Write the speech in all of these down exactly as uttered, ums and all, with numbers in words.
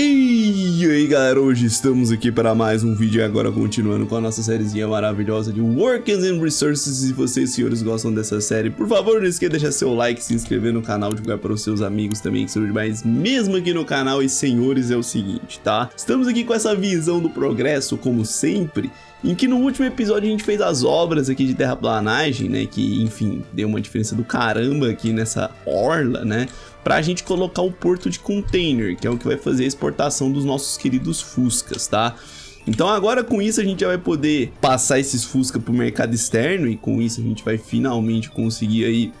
E aí galera, hoje estamos aqui para mais um vídeo, agora continuando com a nossa sériezinha maravilhosa de Workers and Resources. Se vocês senhores gostam dessa série, por favor não esqueça de deixar seu like, se inscrever no canal, divulgar para os seus amigos também que são demais mesmo aqui no canal. E senhores, é o seguinte, tá? Estamos aqui com essa visão do progresso, como sempre, em que no último episódio a gente fez as obras aqui de terraplanagem, né, que enfim, deu uma diferença do caramba aqui nessa orla, né, pra gente colocar o porto de container, que é o que vai fazer a exportação dos nossos queridos Fuscas, tá? Então agora com isso a gente já vai poder passar esses Fusca pro mercado externo, e com isso a gente vai finalmente conseguir aí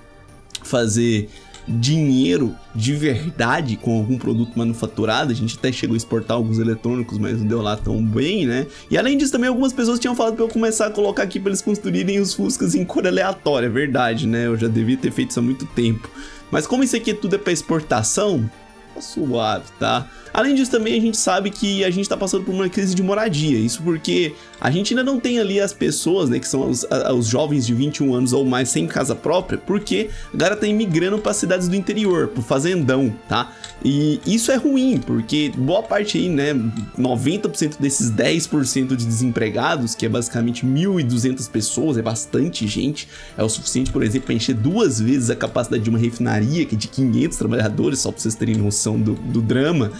fazer dinheiro de verdade com algum produto manufaturado. A gente até chegou a exportar alguns eletrônicos, mas não deu lá tão bem, né? E além disso também algumas pessoas tinham falado pra eu começar a colocar aqui pra eles construírem os Fuscas em cor aleatória, é verdade, né? Eu já devia ter feito isso há muito tempo, mas como isso aqui tudo é pra exportação, tá suave, tá? Além disso também a gente sabe que a gente tá passando por uma crise de moradia, isso porque a gente ainda não tem ali as pessoas, né, que são os, a, os jovens de vinte e um anos ou mais sem casa própria, porque a galera tá imigrando para cidades do interior, pro fazendão, tá? E isso é ruim, porque boa parte aí, né, noventa por cento desses dez por cento de desempregados, que é basicamente mil e duzentas pessoas, é bastante gente, é o suficiente, por exemplo, para encher duas vezes a capacidade de uma refinaria, que é de quinhentos trabalhadores, só para vocês terem noção do, do drama.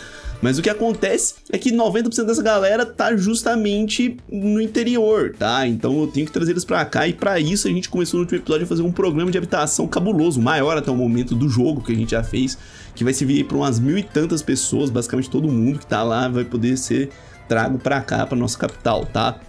Mas o que acontece é que noventa por cento dessa galera tá justamente no interior, tá? Então eu tenho que trazer eles pra cá, e pra isso a gente começou no último episódio a fazer um programa de habitação cabuloso, maior até o momento do jogo que a gente já fez, que vai servir pra umas mil e tantas pessoas, basicamente todo mundo que tá lá vai poder ser trago pra cá, pra nossa capital, tá?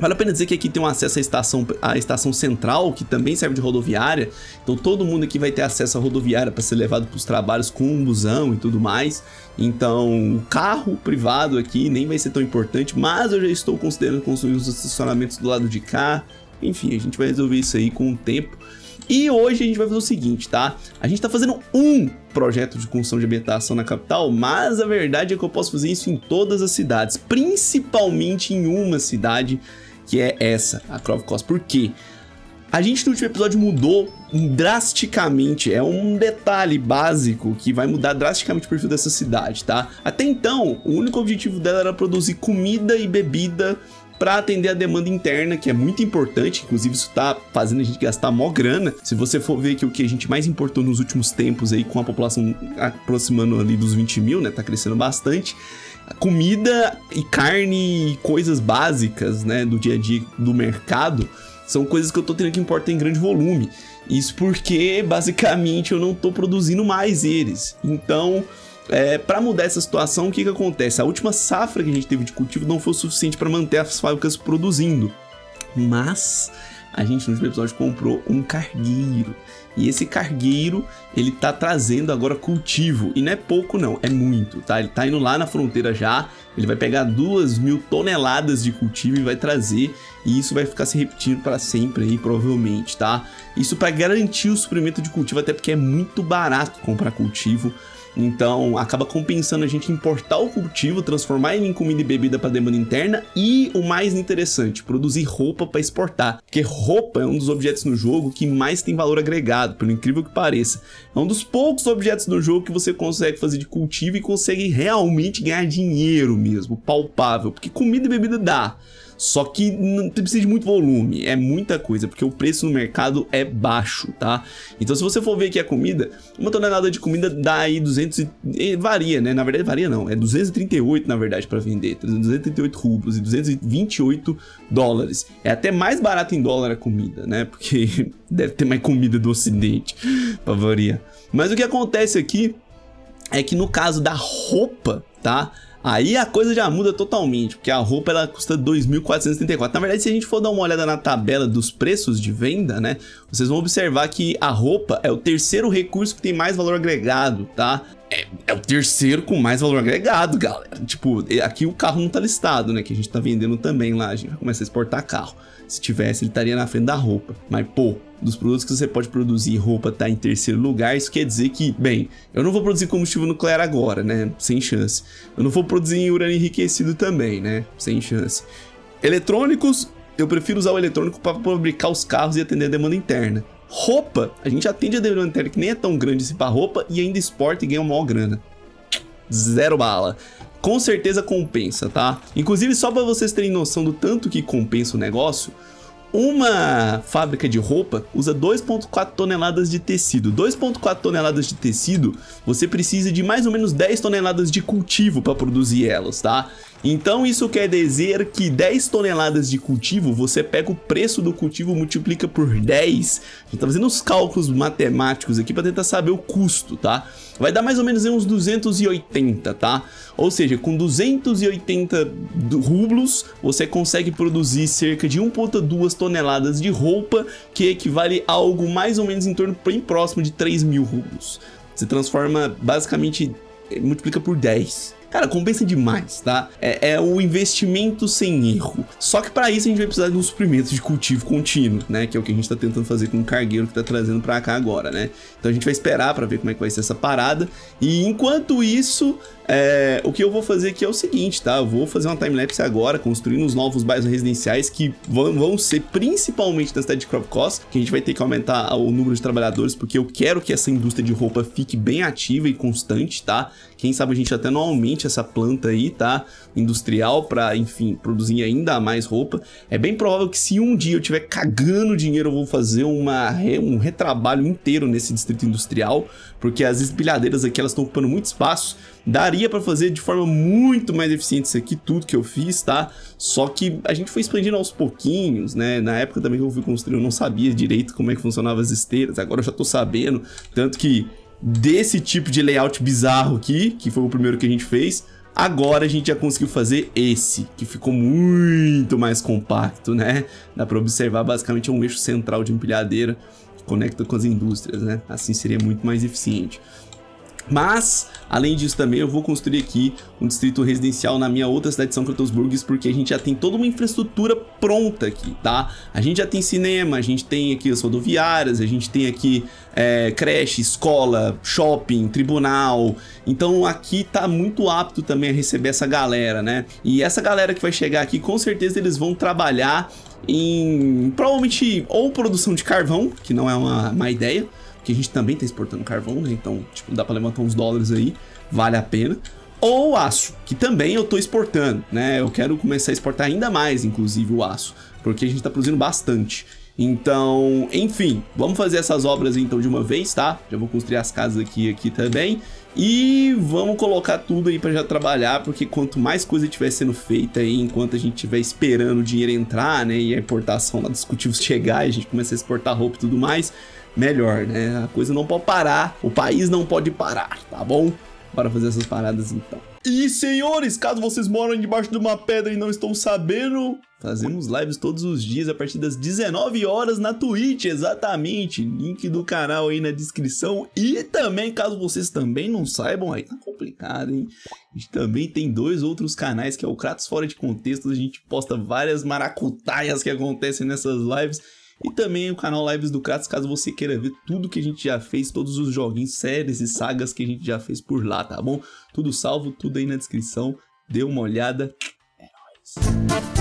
Vale a pena dizer que aqui tem um acesso à estação, à estação central, que também serve de rodoviária, então todo mundo aqui vai ter acesso à rodoviária para ser levado para os trabalhos com um busão e tudo mais. Então o carro privado aqui nem vai ser tão importante, mas eu já estou considerando construir os estacionamentos do lado de cá. Enfim, a gente vai resolver isso aí com o tempo. E hoje a gente vai fazer o seguinte, tá? A gente tá fazendo um projeto de construção de habitação na capital, mas a verdade é que eu posso fazer isso em todas as cidades, principalmente em uma cidade, que é essa, a Kraftcoast. Por quê? A gente no último episódio mudou drasticamente, é um detalhe básico que vai mudar drasticamente o perfil dessa cidade, tá? Até então, o único objetivo dela era produzir comida e bebida para atender a demanda interna, que é muito importante. Inclusive isso tá fazendo a gente gastar mó grana. Se você for ver que o que a gente mais importou nos últimos tempos aí, com a população aproximando ali dos vinte mil, né, tá crescendo bastante, comida e carne e coisas básicas, né, do dia a dia do mercado, são coisas que eu tô tendo que importar em grande volume. Isso porque basicamente eu não tô produzindo mais eles. Então É, para mudar essa situação, o que que acontece? A última safra que a gente teve de cultivo não foi o suficiente para manter as fábricas produzindo, mas a gente no último episódio comprou um cargueiro, e esse cargueiro ele tá trazendo agora cultivo, e não é pouco não, é muito, tá? Ele tá indo lá na fronteira já, ele vai pegar duas mil toneladas de cultivo e vai trazer, e isso vai ficar se repetindo para sempre aí, provavelmente, tá? Isso para garantir o suprimento de cultivo, até porque é muito barato comprar cultivo. Então acaba compensando a gente importar o cultivo, transformar ele em comida e bebida para demanda interna, e o mais interessante, produzir roupa para exportar, porque roupa é um dos objetos no jogo que mais tem valor agregado, pelo incrível que pareça. É um dos poucos objetos no jogo que você consegue fazer de cultivo e consegue realmente ganhar dinheiro mesmo, palpável, porque comida e bebida dá, só que não precisa de muito volume, é muita coisa, porque o preço no mercado é baixo, tá? Então se você for ver aqui a comida, uma tonelada de comida dá aí duzentos e... varia, né? Na verdade varia não, é duzentos e trinta e oito na verdade para vender, duzentos e trinta e oito rublos e duzentos e vinte e oito dólares. É até mais barato em dólar a comida, né? Porque deve ter mais comida do ocidente, pra variar. Mas o que acontece aqui é que no caso da roupa, tá? Aí a coisa já muda totalmente, porque a roupa ela custa dois mil quatrocentos e trinta e quatro. Na verdade, se a gente for dar uma olhada na tabela dos preços de venda, né, vocês vão observar que a roupa é o terceiro recurso que tem mais valor agregado, tá? É, é o terceiro com mais valor agregado, galera. Tipo, aqui o carro não tá listado, né, que a gente tá vendendo também lá, a gente vai começar a exportar carro. Se tivesse, ele estaria na frente da roupa. Mas, pô, dos produtos que você pode produzir, roupa tá em terceiro lugar. Isso quer dizer que, bem, eu não vou produzir combustível nuclear agora, né? Sem chance. Eu não vou produzir urânio enriquecido também, né? Sem chance. Eletrônicos, eu prefiro usar o eletrônico para fabricar os carros e atender a demanda interna. Roupa, a gente atende a demanda interna, que nem é tão grande assim pra roupa, e ainda exporta e ganha uma maior grana. Zero bala. com certeza compensa, tá? Inclusive, só para vocês terem noção do tanto que compensa o negócio, uma fábrica de roupa usa dois ponto quatro toneladas de tecido. dois ponto quatro toneladas de tecido, você precisa de mais ou menos dez toneladas de cultivo para produzir elas, tá? Então isso quer dizer que dez toneladas de cultivo, você pega o preço do cultivo, multiplica por dez. A gente tá fazendo os cálculos matemáticos aqui para tentar saber o custo, tá? Vai dar mais ou menos uns duzentos e oitenta, tá? Ou seja, com duzentos e oitenta rublos, você consegue produzir cerca de um ponto dois toneladas de roupa, que equivale a algo mais ou menos em torno bem próximo de três mil rublos. Você transforma, basicamente, multiplica por dez. Cara, compensa demais, tá? É, é o investimento sem erro. Só que para isso a gente vai precisar de um suprimento de cultivo contínuo, né? Que é o que a gente tá tentando fazer com o cargueiro que tá trazendo para cá agora, né? Então a gente vai esperar para ver como é que vai ser essa parada. E enquanto isso, é, o que eu vou fazer aqui é o seguinte, tá? Eu vou fazer uma timelapse agora, construindo os novos bairros residenciais que vão, vão ser principalmente na cidade de Kraftcoast, que a gente vai ter que aumentar o número de trabalhadores, porque eu quero que essa indústria de roupa fique bem ativa e constante, tá? Quem sabe a gente até não aumente essa planta aí, tá? Industrial para, enfim, produzir ainda mais roupa. É bem provável que se um dia eu tiver cagando dinheiro, eu vou fazer uma, um retrabalho inteiro nesse distrito industrial, porque as espilhadeiras aqui, elas estão ocupando muito espaço. Daria para fazer de forma muito mais eficiente isso aqui, tudo que eu fiz, tá? Só que a gente foi expandindo aos pouquinhos, né? Na época também que eu fui construir, eu não sabia direito como é que funcionava as esteiras. Agora eu já tô sabendo, tanto que desse tipo de layout bizarro aqui, que foi o primeiro que a gente fez, agora a gente já conseguiu fazer esse, que ficou muito mais compacto, né? Dá pra observar, basicamente é um eixo central de empilhadeira, que conecta com as indústrias, né? Assim seria muito mais eficiente. Mas, além disso também, eu vou construir aqui um distrito residencial na minha outra cidade de São Cantosburg, porque a gente já tem toda uma infraestrutura pronta aqui, tá? A gente já tem cinema, a gente tem aqui as rodoviárias, a gente tem aqui é, creche, escola, shopping, tribunal. Então aqui tá muito apto também a receber essa galera, né? E essa galera que vai chegar aqui, com certeza eles vão trabalhar em, provavelmente, ou produção de carvão, que não é uma má ideia, que a gente também tá exportando carvão, né? Então, tipo, dá pra levantar uns dólares aí, vale a pena. Ou aço, que também eu tô exportando, né? Eu quero começar a exportar ainda mais, inclusive, o aço, porque a gente tá produzindo bastante. Então, enfim, vamos fazer essas obras então de uma vez, tá? Já vou construir as casas aqui, aqui também. E vamos colocar tudo aí para já trabalhar, porque quanto mais coisa estiver sendo feita aí, enquanto a gente estiver esperando o dinheiro entrar, né? E a importação lá dos cultivos chegar e a gente começa a exportar roupa e tudo mais, melhor, né? A coisa não pode parar, o país não pode parar, tá bom? Bora fazer essas paradas então. E senhores, caso vocês moram debaixo de uma pedra e não estão sabendo, fazemos lives todos os dias a partir das dezenove horas na Twitch, exatamente. Link do canal aí na descrição. E também, caso vocês também não saibam, aí tá complicado, hein? A gente também tem dois outros canais, que é o Kratos Fora de Contexto, a gente posta várias maracutaias que acontecem nessas lives. E também o canal Lives do Kratos, caso você queira ver tudo que a gente já fez, todos os joguinhos, séries e sagas que a gente já fez por lá, tá bom? Tudo salvo, tudo aí na descrição, dê uma olhada, é nóis!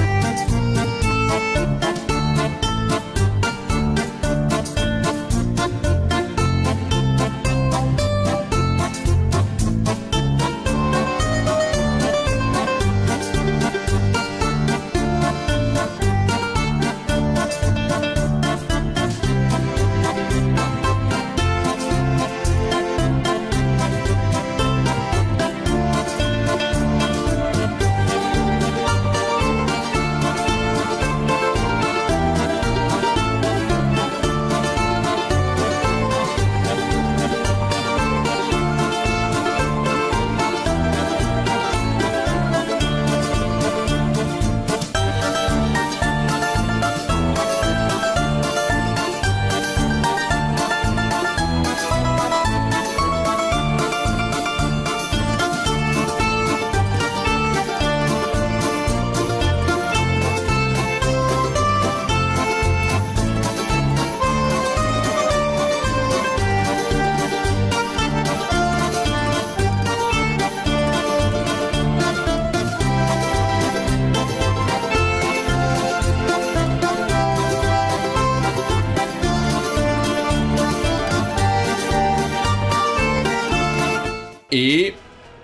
E,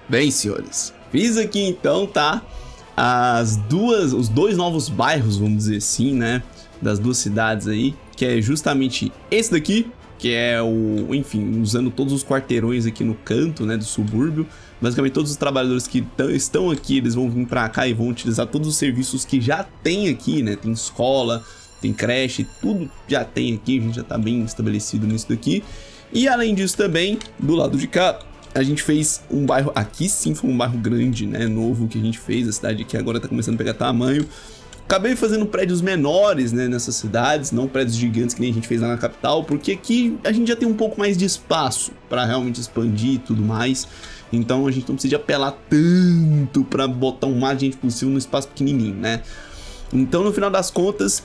bem, senhores, Fiz aqui então, tá? As duas, os dois novos bairros, vamos dizer assim, né? Das duas cidades aí, que é justamente esse daqui, que é o, enfim, usando todos os quarteirões aqui no canto, né, do subúrbio. Basicamente todos os trabalhadores que estão aqui, eles vão vir pra cá e vão utilizar todos os serviços que já tem aqui, né? Tem escola, tem creche, tudo já tem aqui, a gente já tá bem estabelecido nisso daqui. E além disso também, do lado de cá, a gente fez um bairro, aqui sim foi um bairro grande, né, novo que a gente fez, a cidade aqui agora tá começando a pegar tamanho. Acabei fazendo prédios menores, né, nessas cidades, não prédios gigantes que nem a gente fez lá na capital, porque aqui a gente já tem um pouco mais de espaço para realmente expandir e tudo mais. Então a gente não precisa apelar tanto para botar o mais de gente possível no espaço pequenininho, né? Então no final das contas,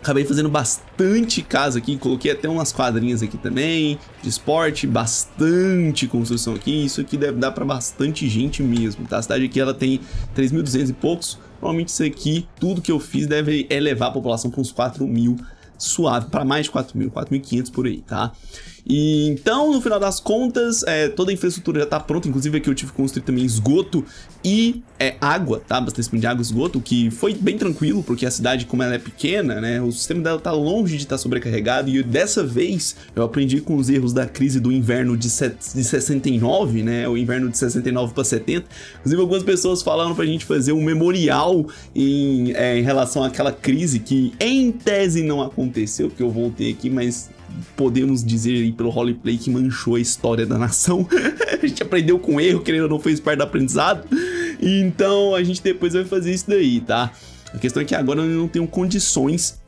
acabei fazendo bastante casa aqui, coloquei até umas quadrinhas aqui também, de esporte, bastante construção aqui. Isso aqui deve dar para bastante gente mesmo, tá? A cidade aqui ela tem três mil e duzentos e poucos. Provavelmente isso aqui, tudo que eu fiz deve elevar a população para uns quatro mil, suave, para mais de quatro mil, quatro mil e quinhentos por aí, tá? E então, no final das contas, é, toda a infraestrutura já tá pronta, inclusive aqui eu tive que construir também esgoto e é, água, tá? Abastecimento de água e esgoto, que foi bem tranquilo, porque a cidade, como ela é pequena, né, o sistema dela tá longe de estar tá sobrecarregado, e dessa vez eu aprendi com os erros da crise do inverno de, de sessenta e nove, né, o inverno de sessenta e nove para setenta, inclusive algumas pessoas falaram pra gente fazer um memorial em, é, em relação àquela crise que, em tese, não aconteceu, porque eu voltei aqui, mas podemos dizer aí pelo roleplay que manchou a história da nação. A gente aprendeu com erro, querendo ou não, fez parte do aprendizado. Então a gente depois vai fazer isso daí, tá? A questão é que agora eu não tenho condições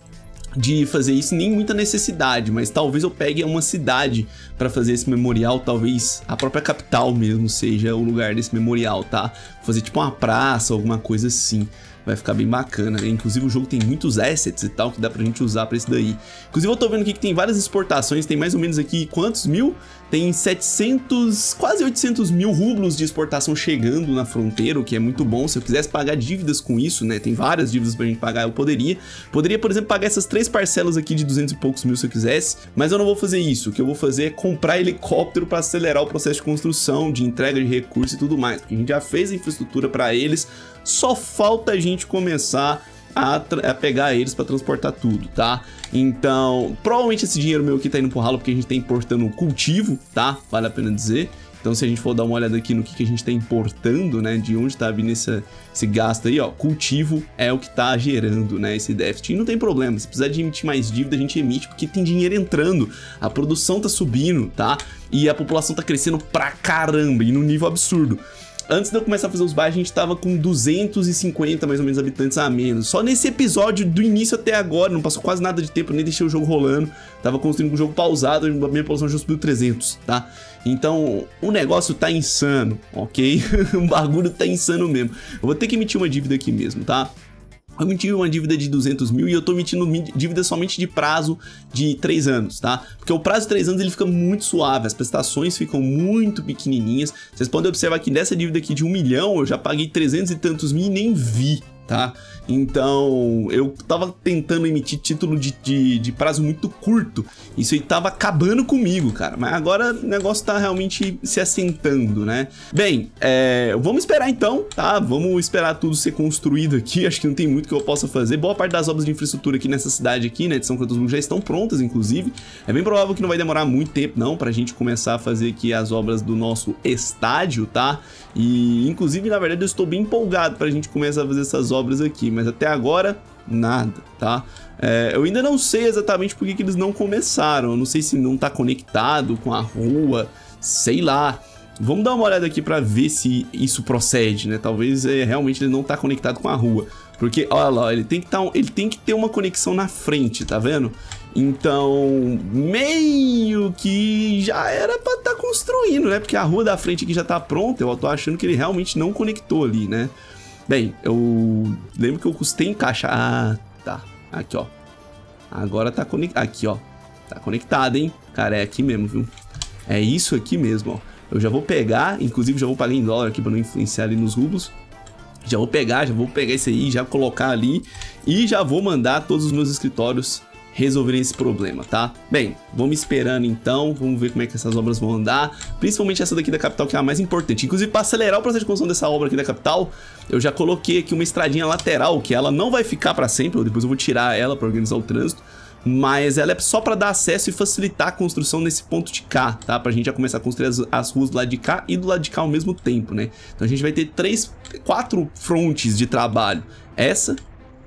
de fazer isso, nem muita necessidade, mas talvez eu pegue uma cidade para fazer esse memorial, talvez a própria capital mesmo seja o lugar desse memorial, tá? Vou fazer tipo uma praça, alguma coisa assim. Vai ficar bem bacana, né? Inclusive o jogo tem muitos assets e tal que dá pra gente usar pra isso daí. Inclusive eu tô vendo aqui que tem várias exportações, tem mais ou menos aqui quantos mil? Tem setecentos, quase oitocentos mil rublos de exportação chegando na fronteira, o que é muito bom. Se eu quisesse pagar dívidas com isso, né, tem várias dívidas pra gente pagar, eu poderia. Poderia, por exemplo, pagar essas três parcelas aqui de duzentos e poucos mil se eu quisesse, mas eu não vou fazer isso. O que eu vou fazer é comprar helicóptero pra acelerar o processo de construção, de entrega de recursos e tudo mais, porque a gente já fez a infraestrutura pra eles, só falta a gente começar a, a pegar eles para transportar tudo, tá? Então, provavelmente esse dinheiro meu aqui tá indo pro ralo, porque a gente tá importando cultivo, tá? Vale a pena dizer. Então, se a gente for dar uma olhada aqui no que, que a gente tá importando, né? De onde tá vindo esse, esse gasto aí, ó. Cultivo é o que tá gerando, né? Esse déficit. E não tem problema. Se precisar de emitir mais dívida, a gente emite, porque tem dinheiro entrando. A produção tá subindo, tá? E a população tá crescendo pra caramba e num nível absurdo. Antes de eu começar a fazer os bairros, a gente tava com duzentos e cinquenta mais ou menos habitantes a menos. Só nesse episódio, do início até agora, não passou quase nada de tempo, nem deixei o jogo rolando. Tava construindo com o jogo pausado, a minha população já subiu trezentos, tá? Então, o negócio tá insano, ok? O bagulho tá insano mesmo. Eu vou ter que emitir uma dívida aqui mesmo, tá? Eu emiti uma dívida de duzentos mil e eu tô emitindo dívida somente de prazo de três anos, tá? Porque o prazo de três anos ele fica muito suave, as prestações ficam muito pequenininhas. Vocês podem observar que dessa dívida aqui de um milhão eu já paguei trezentos e tantos mil e nem vi, tá? Então eu tava tentando emitir título de, de, de prazo muito curto, isso aí tava acabando comigo, cara, mas agora o negócio tá realmente se assentando, né? Bem, é, vamos esperar então, tá? Vamos esperar tudo ser construído aqui, acho que não tem muito que eu possa fazer. Boa parte das obras de infraestrutura aqui nessa cidade aqui, né, de São Cantosburgo já estão prontas, inclusive. É bem provável que não vai demorar muito tempo não pra gente começar a fazer aqui as obras do nosso estádio, tá? E inclusive, na verdade, eu estou bem empolgado pra gente começar a fazer essas obras obras aqui, mas até agora nada, tá? É, eu ainda não sei exatamente por que que eles não começaram, eu não sei se não tá conectado com a rua, sei lá. Vamos dar uma olhada aqui pra ver se isso procede, né? Talvez é, realmente ele não tá conectado com a rua, porque, olha lá, ele tem que tá, ele tem que ter uma conexão na frente, tá vendo? Então, meio que já era pra tá construindo, né? Porque a rua da frente aqui já tá pronta, eu tô achando que ele realmente não conectou ali, né? Bem, eu lembro que eu custei encaixar... Ah, tá. Aqui, ó. Agora tá conectado. Aqui, ó. Tá conectado, hein? Cara, é aqui mesmo, viu? É isso aqui mesmo, ó. Eu já vou pegar, inclusive já vou pagar em dólar aqui pra não influenciar ali nos rublos. Já vou pegar, já vou pegar isso aí, já colocar ali. E já vou mandar todos os meus escritórios resolverem esse problema, tá? Bem, vamos esperando então, vamos ver como é que essas obras vão andar, principalmente essa daqui da capital, que é a mais importante. Inclusive, para acelerar o processo de construção dessa obra aqui da capital, eu já coloquei aqui uma estradinha lateral, que ela não vai ficar para sempre, depois eu vou tirar ela para organizar o trânsito, mas ela é só para dar acesso e facilitar a construção nesse ponto de cá, tá? Pra gente já começar a construir as, as ruas do lado de cá e do lado de cá ao mesmo tempo, né? Então a gente vai ter três, quatro frontes de trabalho. Essa,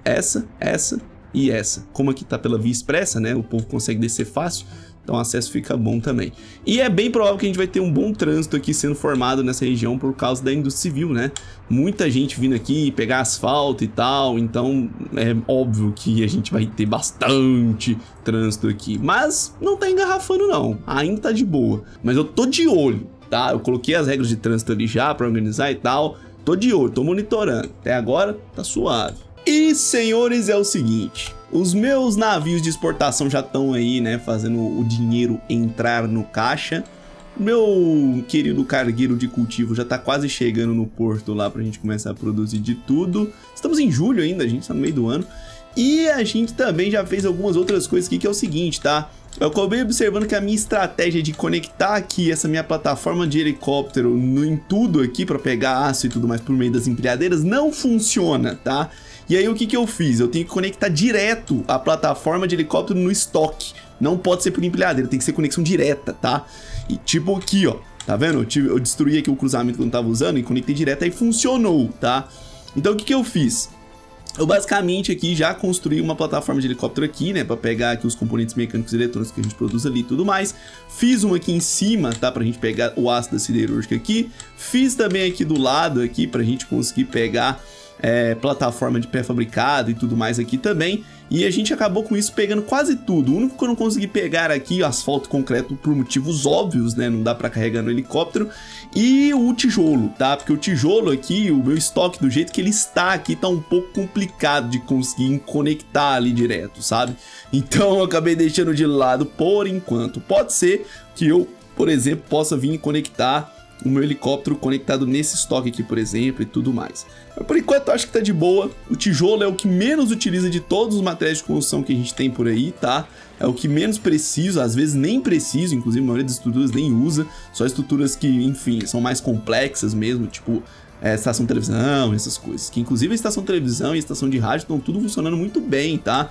essa, essa e essa. Como aqui tá pela via expressa, né? O povo consegue descer fácil, então o acesso fica bom também. E é bem provável que a gente vai ter um bom trânsito aqui sendo formado nessa região por causa da indústria civil, né? Muita gente vindo aqui pegar asfalto e tal, então é óbvio que a gente vai ter bastante trânsito aqui. Mas não tá engarrafando não, ainda tá de boa. Mas eu tô de olho, tá? Eu coloquei as regras de trânsito ali já pra organizar e tal. Tô de olho, tô monitorando. Até agora tá suave. E, senhores, é o seguinte... Os meus navios de exportação já estão aí, né, fazendo o dinheiro entrar no caixa. Meu querido cargueiro de cultivo já tá quase chegando no porto lá pra gente começar a produzir de tudo. Estamos em julho ainda, a gente tá no meio do ano. E a gente também já fez algumas outras coisas aqui, que é o seguinte, tá? Eu acabei observando que a minha estratégia de conectar aqui essa minha plataforma de helicóptero no, em tudo aqui pra pegar aço e tudo mais por meio das empilhadeiras não funciona, tá? E aí o que que eu fiz? Eu tenho que conectar direto a plataforma de helicóptero no estoque. Não pode ser por empilhadeira, tem que ser conexão direta, tá? E tipo aqui, ó, tá vendo? Eu destruí aqui o cruzamento que eu não tava usando e conectei direto, aí funcionou, tá? Então o que que eu fiz? Eu basicamente aqui já construí uma plataforma de helicóptero aqui, né, pra pegar aqui os componentes mecânicos e eletrônicos que a gente produz ali e tudo mais. Fiz uma aqui em cima, tá, pra gente pegar o aço da siderúrgica aqui. Fiz também aqui do lado aqui pra gente conseguir pegar é, plataforma de pré-fabricado e tudo mais aqui também. E a gente acabou com isso pegando quase tudo. O único que eu não consegui pegar aqui, asfalto concreto por motivos óbvios, né, não dá pra carregar no helicóptero. E o tijolo, tá? Porque o tijolo aqui, o meu estoque do jeito que ele está aqui, tá um pouco complicado de conseguir conectar ali direto, sabe? Então eu acabei deixando de lado por enquanto. Pode ser que eu, por exemplo, possa vir conectar o meu helicóptero conectado nesse estoque aqui, por exemplo, e tudo mais. Mas por enquanto eu acho que tá de boa. O tijolo é o que menos utiliza de todos os materiais de construção que a gente tem por aí, tá? É o que menos preciso, às vezes nem preciso, inclusive a maioria das estruturas nem usa. Só estruturas que, enfim, são mais complexas mesmo, tipo é, estação de televisão, essas coisas. Que inclusive a estação de televisão e a estação de rádio estão tudo funcionando muito bem, tá?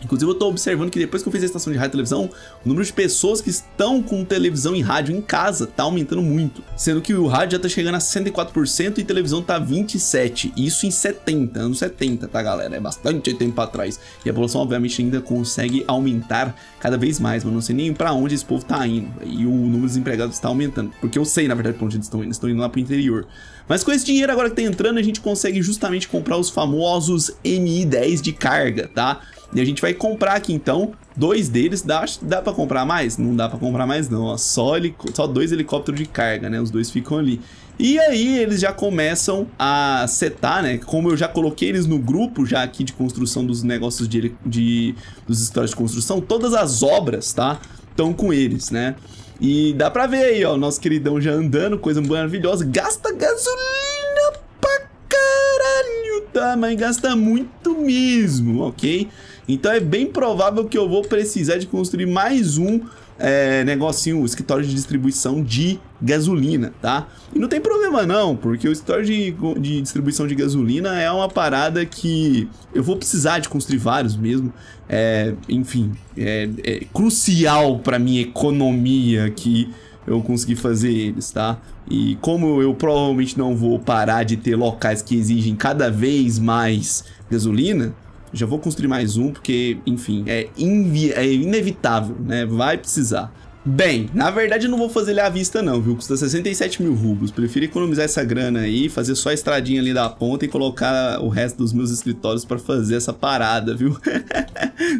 Inclusive eu tô observando que depois que eu fiz a estação de rádio e televisão, o número de pessoas que estão com televisão e rádio em casa tá aumentando muito. Sendo que o rádio já tá chegando a sessenta e quatro por cento e televisão tá vinte e sete por cento. Isso em setenta, anos setenta, tá galera? É bastante tempo atrás. E a população obviamente ainda consegue aumentar cada vez mais, mas não sei nem pra onde esse povo tá indo. E o número de desempregados tá aumentando, porque eu sei na verdade pra onde eles estão indo, eles estão indo lá pro interior. Mas com esse dinheiro agora que tá entrando, a gente consegue justamente comprar os famosos M I dez de carga, tá? E a gente vai comprar aqui então dois deles. Dá, dá pra comprar mais? Não dá pra comprar mais não, ó. Só, só dois helicópteros de carga, né? Os dois ficam ali. E aí eles já começam a setar, né? Como eu já coloquei eles no grupo já aqui de construção dos negócios de, de dos histórias de construção, todas as obras, tá? Estão com eles, né? E dá pra ver aí, ó, o nosso queridão já andando, coisa maravilhosa. Gasta gasolina pra caralho, tá? Mas gasta muito mesmo, ok? Então é bem provável que eu vou precisar de construir mais um é, negocinho, um escritório de distribuição de gasolina, tá? E não tem problema não, porque o escritório de, de distribuição de gasolina é uma parada que eu vou precisar de construir vários mesmo. É, enfim, é, é crucial pra minha economia que eu consegui fazer eles, tá? E como eu provavelmente não vou parar de ter locais que exigem cada vez mais gasolina, já vou construir mais um, porque, enfim, é, é inevitável, né? Vai precisar. Bem, na verdade eu não vou fazer ele à vista não, viu? Custa sessenta e sete mil rublos. Prefiro economizar essa grana aí, fazer só a estradinha ali da ponta e colocar o resto dos meus escritórios pra fazer essa parada, viu?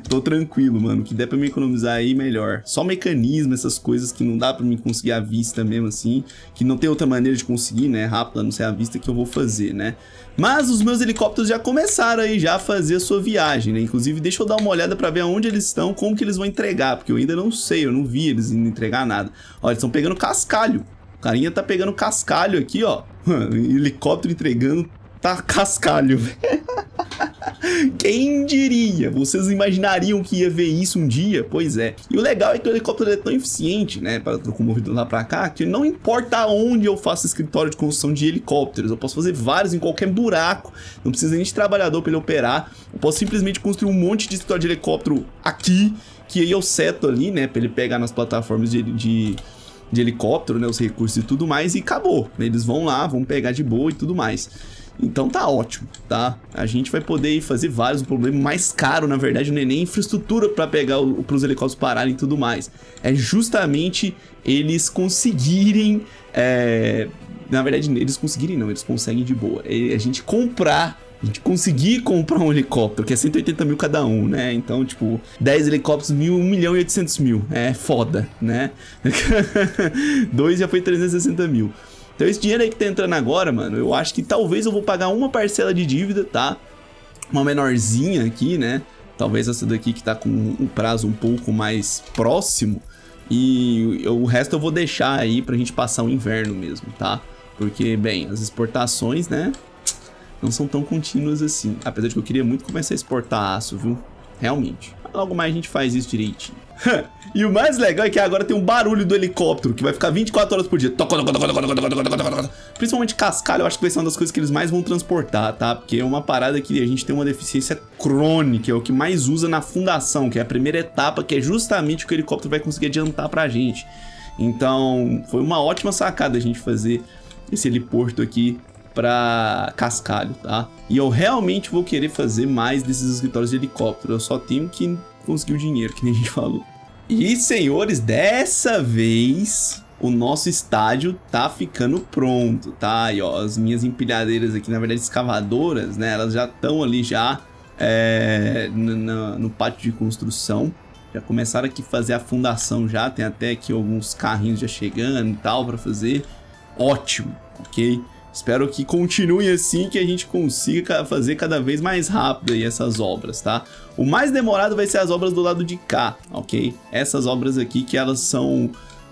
Tô tranquilo, mano. O que der pra me economizar aí, melhor. Só mecanismo, essas coisas que não dá pra mim conseguir à vista mesmo assim, que não tem outra maneira de conseguir, né? Rápido, a não ser à vista que eu vou fazer, né? Mas os meus helicópteros já começaram aí já a fazer a sua viagem, né? Inclusive, deixa eu dar uma olhada pra ver aonde eles estão, como que eles vão entregar, porque eu ainda não sei, eu não vi eles não entregar nada. Olha, eles estão pegando cascalho. O carinha tá pegando cascalho aqui, ó. Helicóptero entregando, tá cascalho. Quem diria? Vocês imaginariam que ia ver isso um dia? Pois é. E o legal é que o helicóptero é tão eficiente, né, para locomover lá para cá, que não importa onde eu faço escritório de construção de helicópteros, eu posso fazer vários em qualquer buraco, não precisa nem de trabalhador para ele operar, eu posso simplesmente construir um monte de escritório de helicóptero aqui, que aí eu seto ali, né, para ele pegar nas plataformas de... de de helicóptero, né, os recursos e tudo mais, e acabou, né, eles vão lá, vão pegar de boa e tudo mais. Então tá ótimo, tá? A gente vai poder fazer vários, o problema mais caro, na verdade, não é nem infraestrutura para pegar o, para os helicópteros pararem e tudo mais, é justamente eles conseguirem, é... na verdade, eles conseguirem não, eles conseguem de boa, é a gente comprar, a gente conseguir comprar um helicóptero, que é cento e oitenta mil cada um, né? Então, tipo, dez helicópteros, um milhão e oitocentos mil. É foda, né? Dois já foi trezentos e sessenta mil. Então, esse dinheiro aí que tá entrando agora, mano, eu acho que talvez eu vou pagar uma parcela de dívida, tá? Uma menorzinha aqui, né? Talvez essa daqui que tá com um prazo um pouco mais próximo. E o resto eu vou deixar aí pra gente passar o inverno mesmo, tá? Porque, bem, as exportações, né, não são tão contínuas assim. Apesar de que eu queria muito começar a exportar aço, viu? Realmente. Logo mais a gente faz isso direitinho. E o mais legal é que agora tem um barulho do helicóptero, que vai ficar vinte e quatro horas por dia. Principalmente cascalho, eu acho que vai ser uma das coisas que eles mais vão transportar, tá? Porque é uma parada que a gente tem uma deficiência crônica, é o que mais usa na fundação, que é a primeira etapa, que é justamente o que o helicóptero vai conseguir adiantar pra gente. Então, foi uma ótima sacada a gente fazer esse heliporto aqui pra cascalho, tá? E eu realmente vou querer fazer mais desses escritórios de helicóptero, eu só tenho que conseguir o dinheiro, que nem a gente falou. E, senhores, dessa vez o nosso estádio tá ficando pronto, tá? E, ó, as minhas empilhadeiras aqui, na verdade, escavadoras, né? Elas já estão ali já é, no, no pátio de construção. Já começaram aqui a fazer a fundação já, tem até aqui alguns carrinhos já chegando e tal pra fazer. Ótimo, ok? Espero que continue assim, que a gente consiga fazer cada vez mais rápido aí essas obras, tá? O mais demorado vai ser as obras do lado de cá, ok? Essas obras aqui que elas são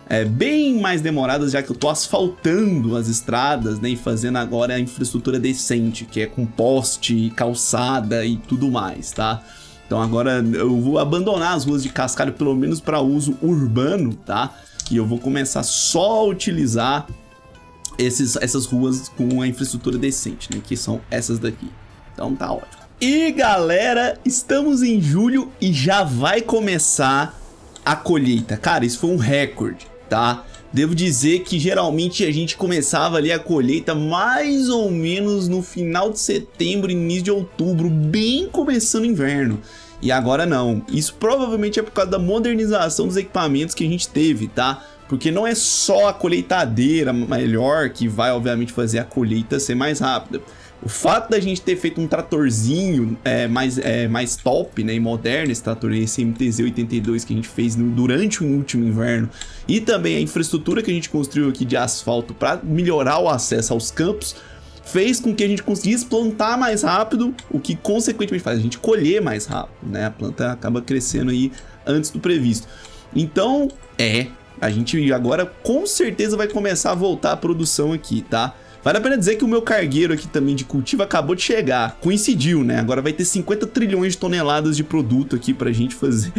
é, bem mais demoradas, já que eu tô asfaltando as estradas, né? E fazendo agora a infraestrutura decente, que é com poste, calçada e tudo mais, tá? Então agora eu vou abandonar as ruas de cascalho, pelo menos para uso urbano, tá? E eu vou começar só a utilizar Esses, essas ruas com a infraestrutura decente, né? Que são essas daqui. Então tá ótimo. E galera, estamos em julho e já vai começar a colheita. Cara, isso foi um recorde, tá? Devo dizer que geralmente a gente começava ali a colheita mais ou menos no final de setembro, início de outubro, bem começando o inverno. E agora não. Isso provavelmente é por causa da modernização dos equipamentos que a gente teve, tá? Porque não é só a colheitadeira melhor que vai, obviamente, fazer a colheita ser mais rápida. O fato da gente ter feito um tratorzinho é, mais, é, mais top, né, e moderno, esse trator, esse M T Z oitenta e dois que a gente fez no, durante o último inverno, e também a infraestrutura que a gente construiu aqui de asfalto para melhorar o acesso aos campos, fez com que a gente conseguisse plantar mais rápido, o que consequentemente faz a gente colher mais rápido, né? A planta acaba crescendo aí antes do previsto. Então, é... a gente agora com certeza vai começar a voltar a produção aqui, tá? Vale a pena dizer que o meu cargueiro aqui também de cultivo acabou de chegar. Coincidiu, né? Agora vai ter cinquenta trilhões de toneladas de produto aqui pra gente fazer.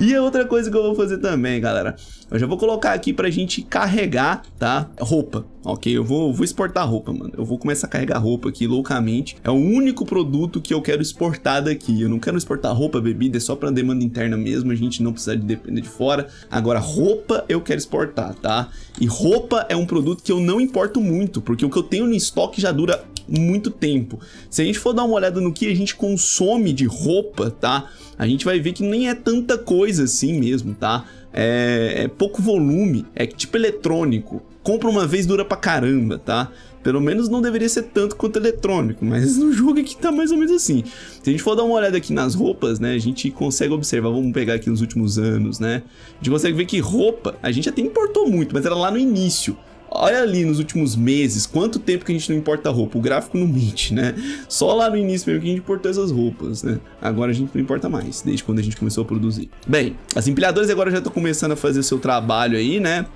E a outra coisa que eu vou fazer também, galera, eu já vou colocar aqui pra gente carregar, tá? Roupa, ok? Eu vou, vou exportar roupa, mano. Eu vou começar a carregar roupa aqui loucamente. É o único produto que eu quero exportar daqui. Eu não quero exportar roupa, bebida, é só pra demanda interna mesmo. A gente não precisa de depender de fora. Agora, roupa eu quero exportar, tá? E roupa é um produto que eu não importo muito, porque o que eu tenho no estoque já dura muito tempo. Se a gente for dar uma olhada no que a gente consome de roupa, tá? A gente vai ver que nem é tanta coisa assim mesmo, tá? É, é pouco volume, é tipo eletrônico. Compra uma vez, dura pra caramba, tá? Pelo menos não deveria ser tanto quanto eletrônico, mas no jogo aqui tá mais ou menos assim. Se a gente for dar uma olhada aqui nas roupas, né, a gente consegue observar, vamos pegar aqui nos últimos anos, né? A gente consegue ver que roupa, a gente até importou muito, mas era lá no início. Olha ali nos últimos meses, quanto tempo que a gente não importa roupa, o gráfico não mente, né? Só lá no início mesmo que a gente importou essas roupas, né? Agora a gente não importa mais, desde quando a gente começou a produzir. Bem, as empilhadoras agora já estão começando a fazer o seu trabalho aí, né?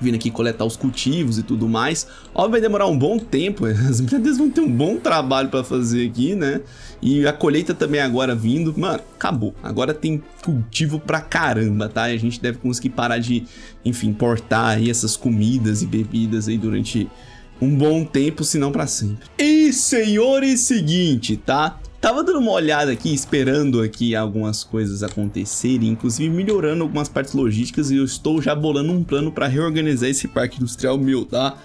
vindo aqui coletar os cultivos e tudo mais. Óbvio, vai demorar um bom tempo, as M T Zs vão ter um bom trabalho pra fazer aqui, né? E a colheita também agora vindo, mano, acabou. Agora tem cultivo pra caramba, tá? E a gente deve conseguir parar de, enfim, importar aí essas comidas e bebidas aí durante um bom tempo, se não pra sempre. E, senhores, seguinte, tá? Tava dando uma olhada aqui, esperando aqui algumas coisas acontecerem, inclusive melhorando algumas partes logísticas, e eu estou já bolando um plano para reorganizar esse parque industrial meu, tá?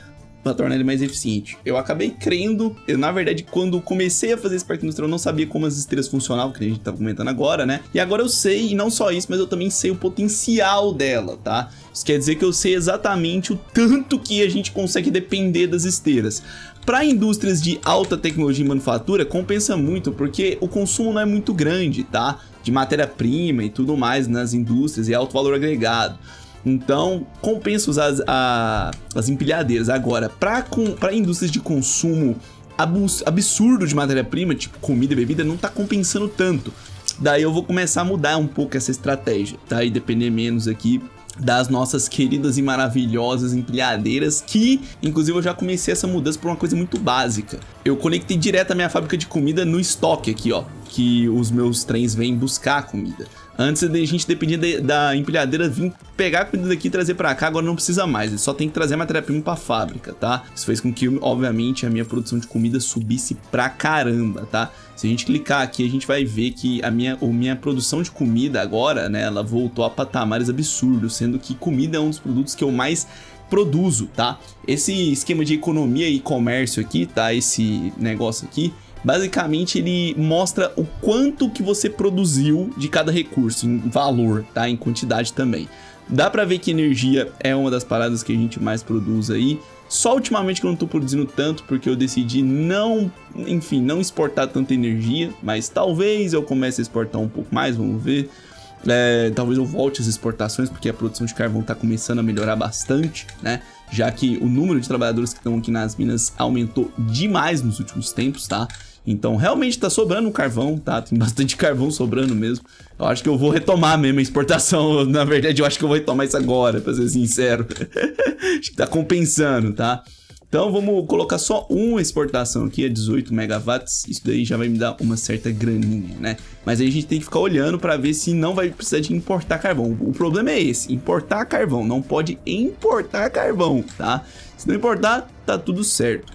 Para tornar ele mais eficiente. Eu acabei crendo, eu, na verdade, quando comecei a fazer esse parque industrial, eu não sabia como as esteiras funcionavam, que a gente tá comentando agora, né? E agora eu sei, e não só isso, mas eu também sei o potencial dela, tá? Isso quer dizer que eu sei exatamente o tanto que a gente consegue depender das esteiras. Para indústrias de alta tecnologia e manufatura, compensa muito, porque o consumo não é muito grande, tá? De matéria-prima e tudo mais nas indústrias, e alto valor agregado. Então, compensa usar as, a, as empilhadeiras. Agora, para indústrias de consumo absurdo de matéria-prima, tipo comida e bebida, não tá compensando tanto. Daí eu vou começar a mudar um pouco essa estratégia, tá? E depender menos aqui das nossas queridas e maravilhosas empilhadeiras, que, inclusive, eu já comecei essa mudança por uma coisa muito básica. Eu conectei direto a minha fábrica de comida no estoque aqui, ó, que os meus trens vêm buscar a comida. Antes a gente dependia de, da empilhadeira vir pegar a comida daqui e trazer pra cá, agora não precisa mais, ele só tem que trazer a matéria-prima pra fábrica, tá? Isso fez com que, obviamente, a minha produção de comida subisse pra caramba, tá? Se a gente clicar aqui, a gente vai ver que a minha, a minha produção de comida agora, né, ela voltou a patamares absurdos, sendo que comida é um dos produtos que eu mais produzo, tá? Esse esquema de economia e comércio aqui, tá? Esse negócio aqui, basicamente ele mostra o quanto que você produziu de cada recurso, em valor, tá? Em quantidade também. Dá pra ver que energia é uma das paradas que a gente mais produz aí. Só ultimamente que eu não tô produzindo tanto, porque eu decidi não, enfim, não exportar tanta energia. Mas talvez eu comece a exportar um pouco mais, vamos ver. É, talvez eu volte às exportações, porque a produção de carvão tá começando a melhorar bastante, né? Já que o número de trabalhadores que estão aqui nas minas aumentou demais nos últimos tempos, tá? Então realmente tá sobrando carvão, tá? Tem bastante carvão sobrando mesmo. Eu acho que eu vou retomar mesmo a exportação. Na verdade, eu acho que eu vou retomar isso agora, pra ser sincero. Acho que tá compensando, tá? Então vamos colocar só uma exportação aqui, a dezoito megawatts, isso daí já vai me dar uma certa graninha, né? Mas aí a gente tem que ficar olhando para ver se não vai precisar de importar carvão. O problema é esse, importar carvão, não pode importar carvão, tá? Se não importar, tá tudo certo.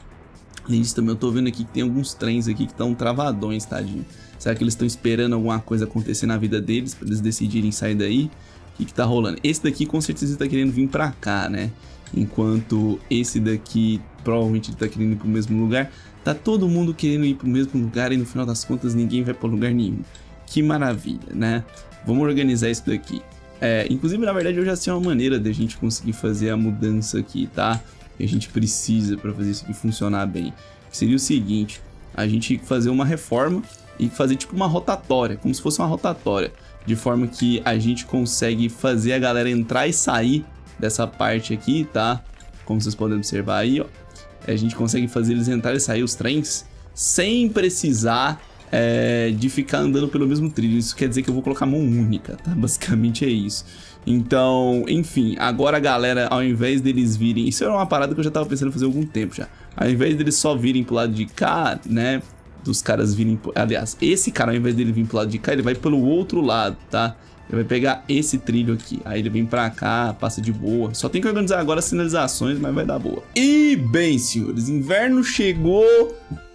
E isso também, eu tô vendo aqui que tem alguns trens aqui que estão travadões, tadinho. Será que eles estão esperando alguma coisa acontecer na vida deles para eles decidirem sair daí? O que que tá rolando? Esse daqui com certeza tá querendo vir pra cá, né? Enquanto esse daqui provavelmente ele tá querendo ir pro mesmo lugar. Tá todo mundo querendo ir pro mesmo lugar e no final das contas ninguém vai pra lugar nenhum. Que maravilha, né? Vamos organizar isso daqui. É, inclusive, na verdade, eu já sei uma maneira de a gente conseguir fazer a mudança aqui, tá? Que a gente precisa pra fazer isso aqui funcionar bem. Seria o seguinte, a gente fazer uma reforma e fazer tipo uma rotatória, como se fosse uma rotatória. De forma que a gente consegue fazer a galera entrar e sair dessa parte aqui, tá? Como vocês podem observar aí, ó, a gente consegue fazer eles entrar e sair, os trens, sem precisar é, de ficar andando pelo mesmo trilho. Isso quer dizer que eu vou colocar mão única, tá? Basicamente é isso. Então, enfim, agora a galera, ao invés deles virem... Isso era uma parada que eu já tava pensando fazer há algum tempo já. Ao invés deles só virem pro lado de cá, né? Dos caras virem... Aliás, esse cara, ao invés dele vir pro lado de cá, ele vai pelo outro lado, tá? Ele vai pegar esse trilho aqui, aí ele vem pra cá, passa de boa. Só tem que organizar agora as sinalizações, mas vai dar boa. E bem, senhores, inverno chegou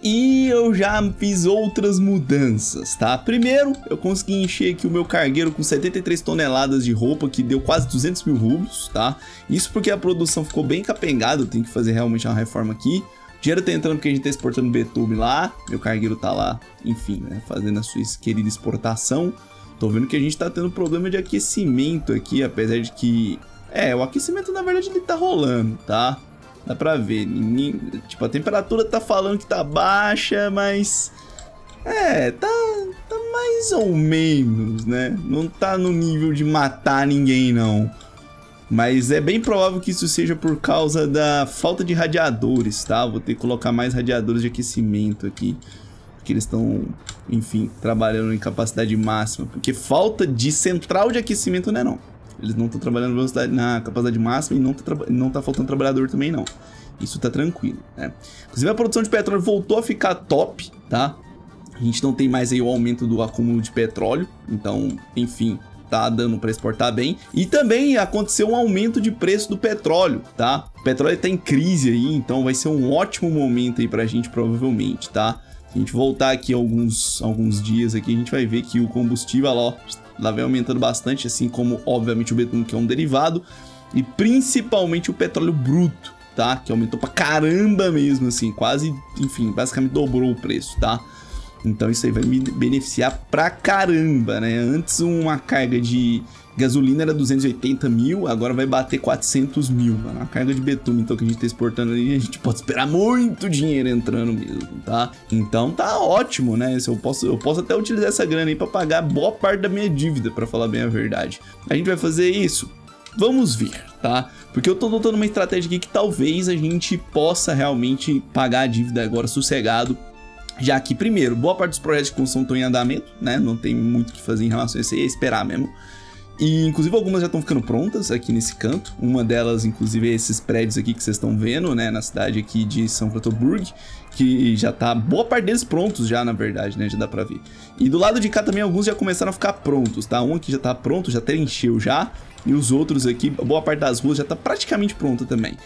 e eu já fiz outras mudanças, tá? Primeiro, eu consegui encher aqui o meu cargueiro com setenta e três toneladas de roupa, que deu quase duzentos mil rublos, tá? Isso porque a produção ficou bem capengada, eu tenho que fazer realmente uma reforma aqui. O dinheiro tá entrando porque a gente tá exportando betume lá, meu cargueiro tá lá, enfim, né, fazendo a sua querida exportação. Tô vendo que a gente tá tendo problema de aquecimento aqui, apesar de que... É, o aquecimento, na verdade, ele tá rolando, tá? Dá pra ver. Ninguém... Tipo, a temperatura tá falando que tá baixa, mas... É, tá... tá mais ou menos, né? Não tá no nível de matar ninguém, não. Mas é bem provável que isso seja por causa da falta de radiadores, tá? Vou ter que colocar mais radiadores de aquecimento aqui. Porque eles estão... enfim, trabalhando em capacidade máxima, porque falta de central de aquecimento, né, não? Eles não estão trabalhando velocidade, na capacidade máxima e não tá, não tá faltando trabalhador também, não. Isso tá tranquilo, né? Inclusive, a produção de petróleo voltou a ficar top, tá? A gente não tem mais aí o aumento do acúmulo de petróleo. Então, enfim, tá dando para exportar bem. E também aconteceu um aumento de preço do petróleo, tá? O petróleo tá em crise aí, então vai ser um ótimo momento aí pra gente, provavelmente, tá? Se a gente voltar aqui alguns, alguns dias aqui, a gente vai ver que o combustível, ó, lá vem aumentando bastante, assim como, obviamente, o betume, que é um derivado, e principalmente o petróleo bruto, tá? Que aumentou pra caramba mesmo, assim, quase, enfim, basicamente dobrou o preço, tá? Então isso aí vai me beneficiar pra caramba, né? Antes uma carga de gasolina era duzentos e oitenta mil, agora vai bater quatrocentos mil, mano. A carga de betume, então, que a gente tá exportando ali, a gente pode esperar muito dinheiro entrando mesmo, tá? Então tá ótimo, né? Eu posso, eu posso até utilizar essa grana aí pra pagar boa parte da minha dívida, pra falar bem a verdade. A gente vai fazer isso? Vamos ver, tá? Porque eu tô adotando uma estratégia aqui que talvez a gente possa realmente pagar a dívida agora sossegado. Já que, primeiro, boa parte dos projetos de construção estão em andamento, né? Não tem muito o que fazer em relação a isso aí, é esperar mesmo. E, inclusive, algumas já estão ficando prontas aqui nesse canto. Uma delas, inclusive, é esses prédios aqui que vocês estão vendo, né? Na cidade aqui de São Cantosburg, que já tá boa parte deles prontos já, na verdade, né? Já dá pra ver. E do lado de cá também, alguns já começaram a ficar prontos, tá? Um aqui já tá pronto, já até encheu já. E os outros aqui, boa parte das ruas já tá praticamente pronta também.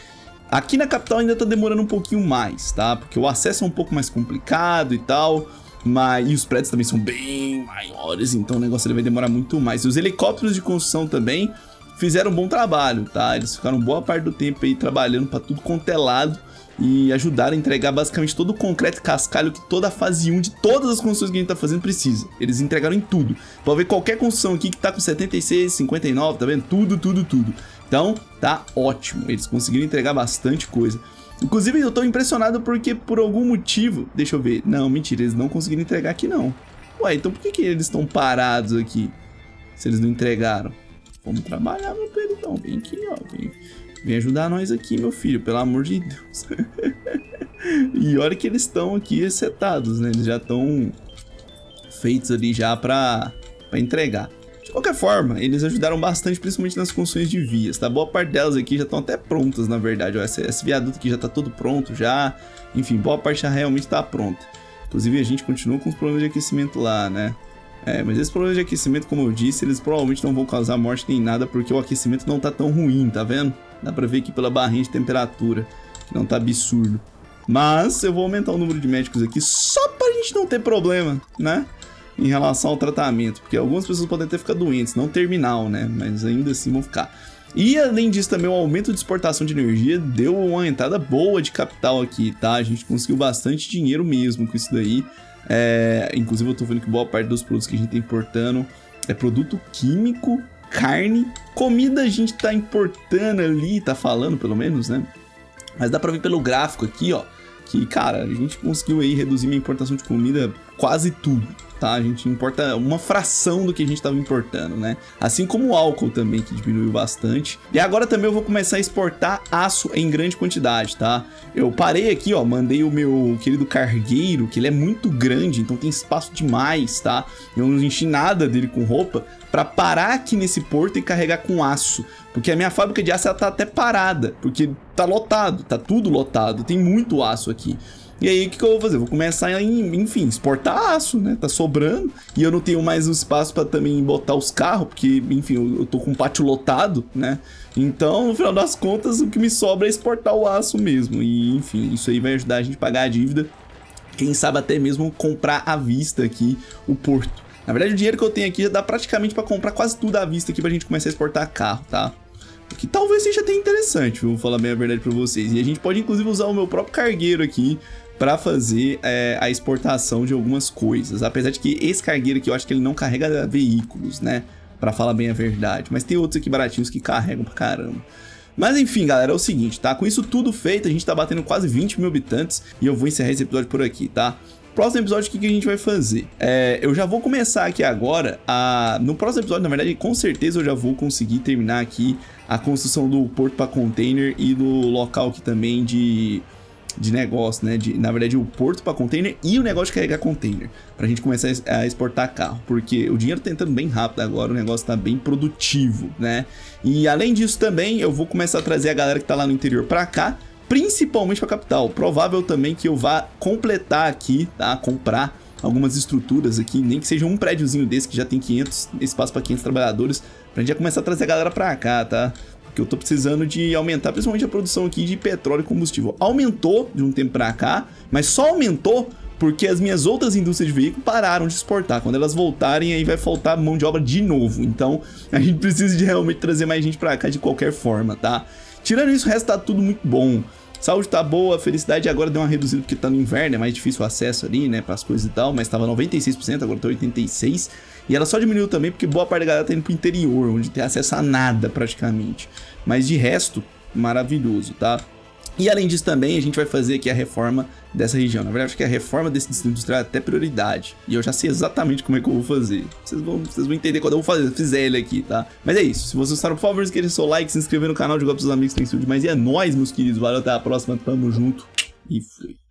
Aqui na capital ainda tá demorando um pouquinho mais, tá? Porque o acesso é um pouco mais complicado e tal, mas... e os prédios também são bem maiores, então o negócio vai demorar muito mais. E os helicópteros de construção também fizeram um bom trabalho, tá? Eles ficaram boa parte do tempo aí trabalhando pra tudo quanto é lado e ajudaram a entregar basicamente todo o concreto e cascalho que toda a fase um de todas as construções que a gente tá fazendo precisa. Eles entregaram em tudo. Pode ver qualquer construção aqui que tá com setenta e seis, cinquenta e nove, tá vendo? Tudo, tudo, tudo. Então, tá ótimo. Eles conseguiram entregar bastante coisa. Inclusive, eu tô impressionado porque, por algum motivo... Deixa eu ver. Não, mentira. Eles não conseguiram entregar aqui, não. Ué, então por que que eles estão parados aqui? Se eles não entregaram. Vamos trabalhar, meu peritão. Vem aqui, ó. Vem, vem ajudar nós aqui, meu filho. Pelo amor de Deus. E olha que eles estão aqui setados, né? Eles já estão feitos ali já pra, pra entregar. De qualquer forma, eles ajudaram bastante, principalmente nas construções de vias, tá? Boa parte delas aqui já estão até prontas, na verdade. Ó, esse, esse viaduto aqui já tá todo pronto, já. Enfim, boa parte já realmente tá pronta. Inclusive, a gente continua com os problemas de aquecimento lá, né? É, mas esses problemas de aquecimento, como eu disse, eles provavelmente não vão causar morte nem nada, porque o aquecimento não tá tão ruim, tá vendo? Dá pra ver aqui pela barrinha de temperatura, que não tá absurdo. Mas eu vou aumentar o número de médicos aqui só pra gente não ter problema, né? Em relação ao tratamento, porque algumas pessoas podem até ficar doentes, não terminal, né? Mas ainda assim vão ficar. E além disso também, o aumento de exportação de energia deu uma entrada boa de capital aqui, tá? A gente conseguiu bastante dinheiro mesmo com isso daí. É... Inclusive eu tô vendo que boa parte dos produtos que a gente tá importando é produto químico, carne, comida a gente tá importando ali, tá falando pelo menos, né? Mas dá pra ver pelo gráfico aqui, ó, que, cara, a gente conseguiu aí reduzir minha importação de comida quase tudo. Tá? A gente importa uma fração do que a gente estava importando, né? Assim como o álcool também, que diminuiu bastante. E agora também eu vou começar a exportar aço em grande quantidade, tá? Eu parei aqui, ó, mandei o meu querido cargueiro, que ele é muito grande, então tem espaço demais, tá? Eu não enchi nada dele com roupa para parar aqui nesse porto e carregar com aço. Porque a minha fábrica de aço, ela tá até parada, porque tá lotado, tá tudo lotado, tem muito aço aqui. E aí, o que que eu vou fazer? Vou começar a, enfim, exportar aço, né? Tá sobrando. E eu não tenho mais um espaço pra também botar os carros, porque, enfim, eu, eu tô com um pátio lotado, né? Então, no final das contas, o que me sobra é exportar o aço mesmo. E, enfim, isso aí vai ajudar a gente a pagar a dívida. Quem sabe até mesmo comprar à vista aqui o porto. Na verdade, o dinheiro que eu tenho aqui já dá praticamente pra comprar quase tudo à vista aqui pra gente começar a exportar carro, tá? Que talvez seja até interessante, vou falar bem a verdade pra vocês. E a gente pode, inclusive, usar o meu próprio cargueiro aqui para fazer é, a exportação de algumas coisas. Apesar de que esse cargueiro aqui, eu acho que ele não carrega veículos, né? Pra falar bem a verdade. Mas tem outros aqui baratinhos que carregam pra caramba. Mas enfim, galera, é o seguinte, tá? Com isso tudo feito, a gente tá batendo quase vinte mil habitantes. E eu vou encerrar esse episódio por aqui, tá? Próximo episódio, o que que a gente vai fazer? É, eu já vou começar aqui agora a... No próximo episódio, na verdade, com certeza eu já vou conseguir terminar aqui a construção do porto para container e do local aqui também de... de negócio, né? De, na verdade, o porto para container e o negócio de carregar container, para a gente começar a exportar carro, porque o dinheiro tá entrando bem rápido agora, o negócio tá bem produtivo, né? E além disso também, eu vou começar a trazer a galera que tá lá no interior para cá, principalmente para a capital. Provável também que eu vá completar aqui, tá? Comprar algumas estruturas aqui, nem que seja um prédiozinho desse que já tem quinhentos, espaço para quinhentos trabalhadores, pra gente já começar a trazer a galera para cá, tá? Porque eu tô precisando de aumentar, principalmente a produção aqui de petróleo e combustível. Aumentou de um tempo para cá, mas só aumentou porque as minhas outras indústrias de veículo pararam de exportar. Quando elas voltarem, aí vai faltar mão de obra de novo. Então, a gente precisa de realmente trazer mais gente para cá de qualquer forma, tá? Tirando isso, o resto tá tudo muito bom. Saúde tá boa, felicidade agora deu uma reduzida porque tá no inverno, é mais difícil o acesso ali, né, para as coisas e tal, mas tava noventa e seis por cento, agora tá oitenta e seis por cento. E ela só diminuiu também porque boa parte da galera tá indo pro interior, onde tem acesso a nada praticamente. Mas de resto, maravilhoso, tá? E além disso também, a gente vai fazer aqui a reforma dessa região. Na verdade, acho que a reforma desse distrito industrial é até prioridade. E eu já sei exatamente como é que eu vou fazer. Vocês vão, vocês vão entender quando eu vou fazer, fizer ele aqui, tá? Mas é isso. Se vocês gostaram, por favor, não esqueça o seu like, se inscrever no canal, jogar pros seus amigos, tem isso demais. E é nóis, meus queridos. Valeu, até a próxima. Tamo junto. E fui.